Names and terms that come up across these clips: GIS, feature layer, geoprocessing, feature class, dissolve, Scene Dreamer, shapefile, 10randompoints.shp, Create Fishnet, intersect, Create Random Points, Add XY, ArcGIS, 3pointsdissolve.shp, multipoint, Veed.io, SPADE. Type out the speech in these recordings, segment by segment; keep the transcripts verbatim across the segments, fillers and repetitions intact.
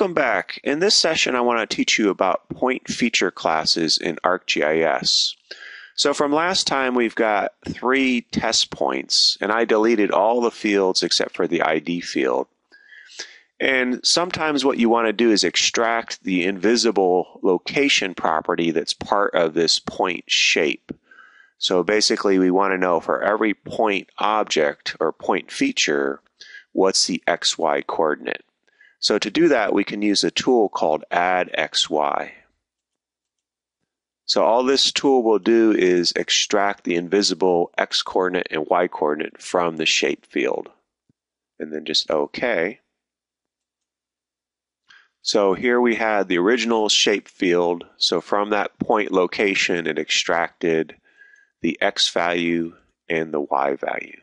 Welcome back. In this session, I want to teach you about point feature classes in ArcGIS. So from last time, we've got three test points, and I deleted all the fields except for the I D field. And sometimes what you want to do is extract the invisible location property that's part of this point shape. So basically, we want to know for every point object or point feature, what's the X Y coordinate. So to do that, we can use a tool called Add X Y. So all this tool will do is extract the invisible X coordinate and Y coordinate from the shape field. And then just OK. So here we had the original shape field. So from that point location, it extracted the X value and the Y value.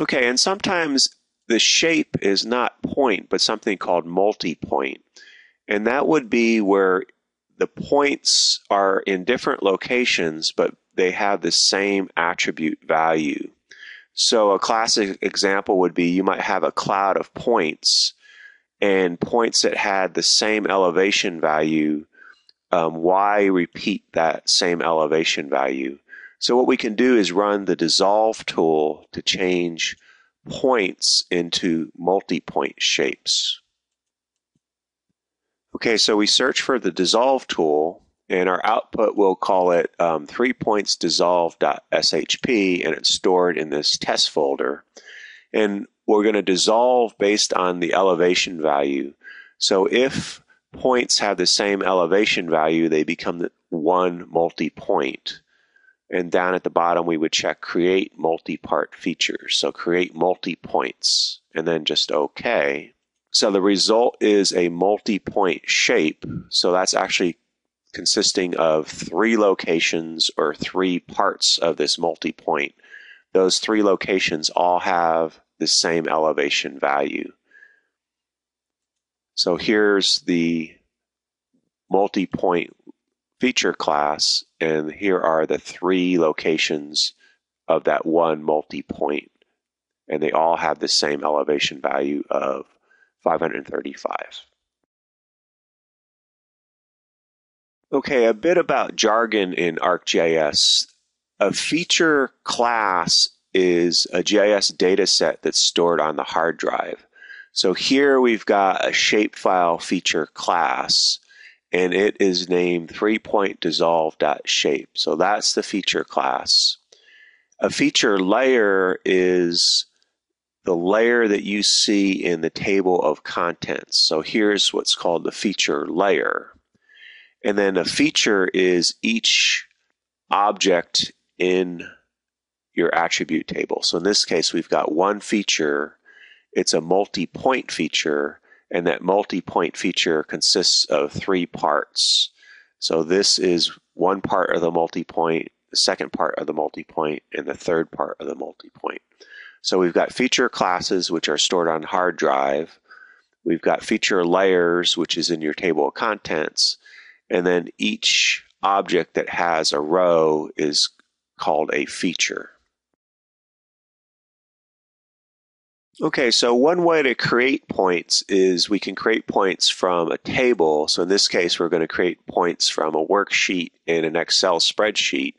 Okay, and sometimes the shape is not point, but something called multipoint. And that would be where the points are in different locations, but they have the same attribute value. So a classic example would be you might have a cloud of points, and points that had the same elevation value, um, why repeat that same elevation value? So what we can do is run the dissolve tool to change points into multi-point shapes. Okay, so we search for the dissolve tool, and our output, we'll call it um, three points dissolve dot S H P, and it's stored in this test folder. And we're going to dissolve based on the elevation value. So if points have the same elevation value, they become one multi-point. And down at the bottom, we would check create multi-part features. So create multi-points and then just OK. So the result is a multi-point shape. So that's actually consisting of three locations or three parts of this multi-point. Those three locations all have the same elevation value. So here's the multi-point feature class, and here are the three locations of that one multi-point, and they all have the same elevation value of five hundred thirty-five. Okay, a bit about jargon in ArcGIS. A feature class is a G I S dataset that's stored on the hard drive. So here we've got a shapefile feature class, and it is named three point dissolve dot shape. So that's the feature class. A feature layer is the layer that you see in the table of contents. So here's what's called the feature layer. And then a feature is each object in your attribute table. So in this case, we've got one feature. It's a multi-point feature. And that multi-point feature consists of three parts. So this is one part of the multi-point, the second part of the multi-point, and the third part of the multi-point. So we've got feature classes, which are stored on hard drive. We've got feature layers, which is in your table of contents. And then each object that has a row is called a feature. Okay, so one way to create points is we can create points from a table. So in this case, we're going to create points from a worksheet in an Excel spreadsheet.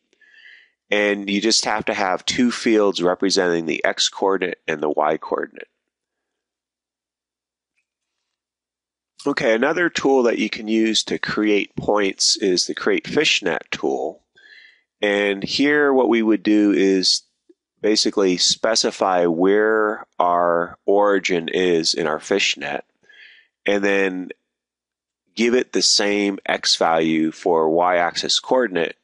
And you just have to have two fields representing the X coordinate and the Y coordinate. Okay, another tool that you can use to create points is the Create Fishnet tool. And here what we would do is basically specify where our origin is in our fishnet, and then give it the same X value for Y-axis coordinate,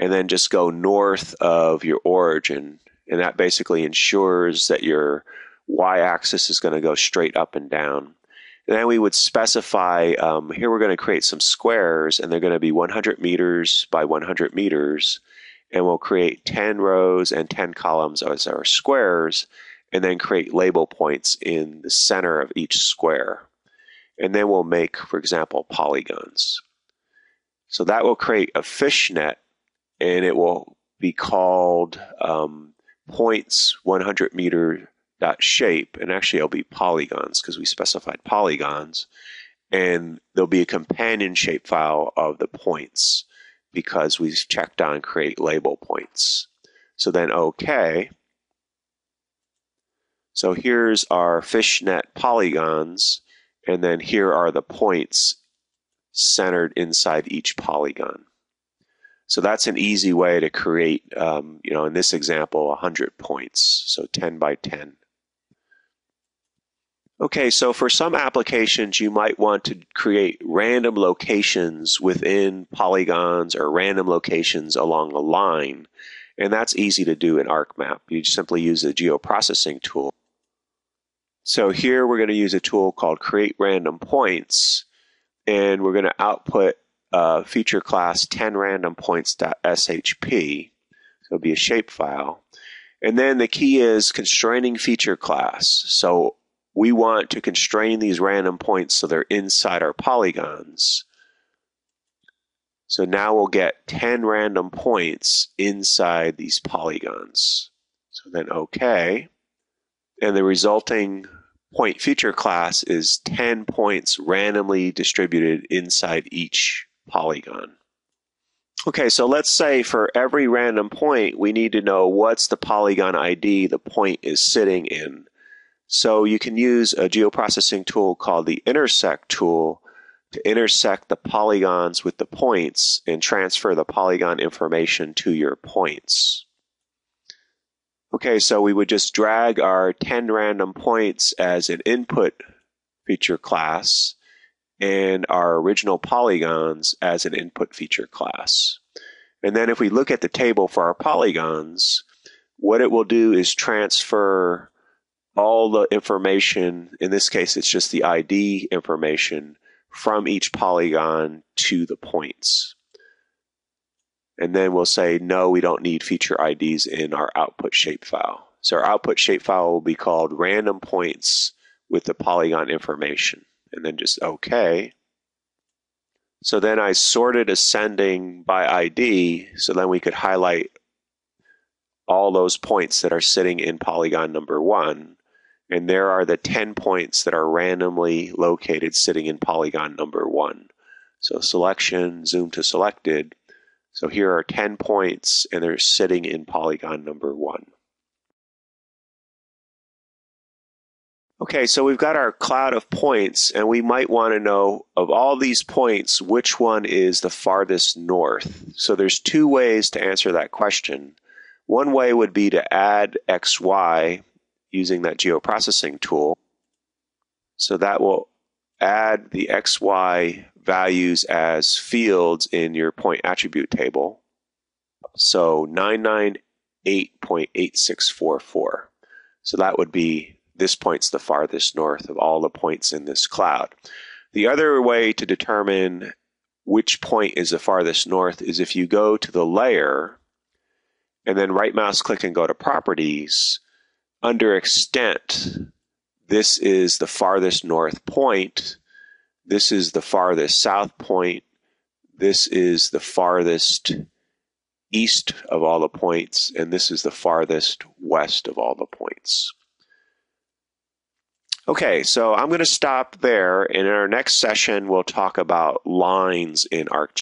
and then just go north of your origin. And that basically ensures that your Y-axis is going to go straight up and down. And then we would specify, um, here we're going to create some squares, and they're going to be one hundred meters by one hundred meters. And we'll create ten rows and ten columns as our squares, and then create label points in the center of each square. And then we'll make, for example, polygons. So that will create a fishnet, and it will be called um, points 100 meter dot shape, and actually it'll be polygons because we specified polygons, and there'll be a companion shapefile of the points because we've checked on create label points. So then OK. So here's our fishnet polygons, and then here are the points centered inside each polygon. So that's an easy way to create, um, you know, in this example, one hundred points, so ten by ten. Okay, so for some applications, you might want to create random locations within polygons or random locations along a line, and that's easy to do in ArcMap. You simply use the geoprocessing tool. So here we're going to use a tool called Create Random Points, and we're going to output Uh, feature class ten random points dot s h p, so it'll be a shapefile. And then the key is constraining feature class. So we want to constrain these random points so they're inside our polygons. So now we'll get ten random points inside these polygons. So then OK. And the resulting point feature class is ten points randomly distributed inside each polygon. Okay, so let's say for every random point, we need to know what's the polygon I D the point is sitting in. So you can use a geoprocessing tool called the intersect tool to intersect the polygons with the points and transfer the polygon information to your points. Okay, so we would just drag our ten random points as an input feature class and our original polygons as an input feature class. And then if we look at the table for our polygons, what it will do is transfer all the information, in this case it's just the I D information, from each polygon to the points. And then we'll say, no, we don't need feature I Ds in our output shapefile. So our output shapefile will be called random points with the polygon information. And then just OK. So then I sorted ascending by I D, so then we could highlight all those points that are sitting in polygon number one. And there are the ten points that are randomly located sitting in polygon number one. So selection, zoom to selected. So here are ten points, and they're sitting in polygon number one. Okay, so we've got our cloud of points, and we might want to know, of all these points, which one is the farthest north? So there's two ways to answer that question. One way would be to add X Y using that geoprocessing tool. So that will add the X Y values as fields in your point attribute table. So nine nine eight point eight six four four. So that would be this point's the farthest north of all the points in this cloud. The other way to determine which point is the farthest north is if you go to the layer and then right mouse click and go to properties. Under extent, this is the farthest north point. This is the farthest south point. This is the farthest east of all the points. And this is the farthest west of all the points. Okay, so I'm going to stop there, and in our next session, we'll talk about lines in ArcGIS.